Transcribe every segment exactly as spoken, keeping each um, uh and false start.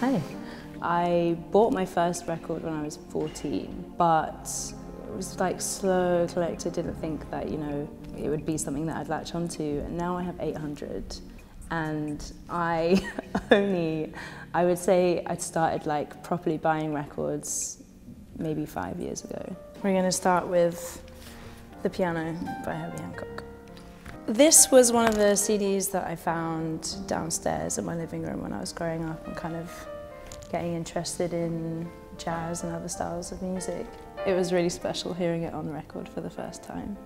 Hi. I bought my first record when I was fourteen, but it was like slow collector, didn't think that, you know, it would be something that I'd latch onto, and now I have eight hundred, and I only, I would say I'd started like properly buying records maybe five years ago. We're going to start with The Piano by Herbie Hancock. This was one of the C Ds that I found downstairs in my living room when I was growing up and kind of getting interested in jazz and other styles of music. It was really special hearing it on record for the first time.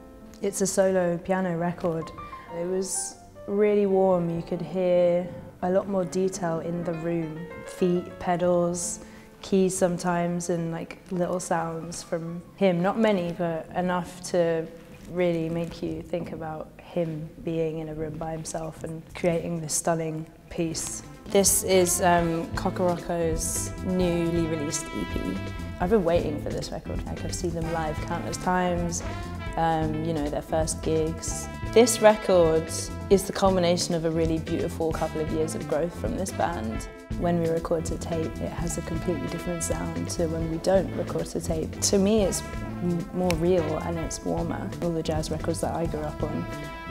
It's a solo piano record. It was really warm. You could hear a lot more detail in the room. Feet, pedals, keys sometimes, and like little sounds from him. Not many, but enough to really make you think about him being in a room by himself and creating this stunning piece. This is um, Kokoroko's newly released E P. I've been waiting for this record. Like, I've seen them live countless times, um, you know, their first gigs. This record is the culmination of a really beautiful couple of years of growth from this band. When we record to tape, it has a completely different sound to when we don't record to tape. To me, it's more real and it's warmer. All the jazz records that I grew up on,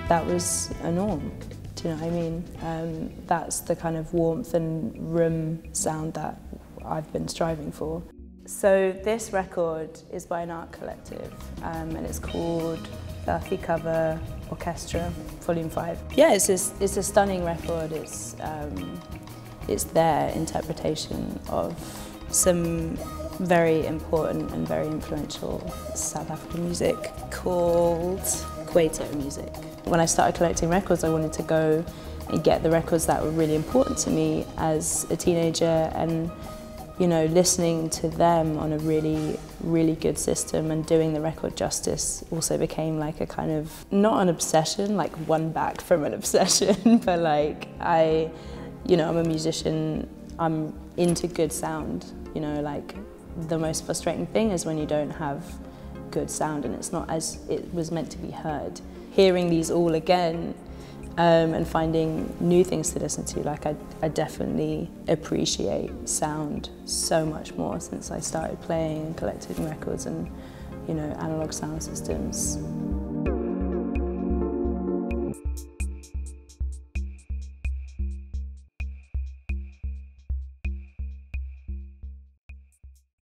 that was a norm, do you know what I mean? Um, that's the kind of warmth and room sound that I've been striving for. So this record is by an art collective, um, and it's called Lucky Cover Orchestra Volume five. Yeah, it's a, it's a stunning record. It's, um, it's their interpretation of some very important and very influential South African music called Kwaito music. When I started collecting records, I wanted to go and get the records that were really important to me as a teenager, and, you know, listening to them on a really, really good system and doing the record justice also became like a kind of, not an obsession, like one back from an obsession, but like I, you know, I'm a musician, I'm into good sound, you know, like the most frustrating thing is when you don't have good sound and it's not as it was meant to be heard. Hearing these all again um, and finding new things to listen to, like I, I definitely appreciate sound so much more since I started playing and collecting records and, you know, analog sound systems.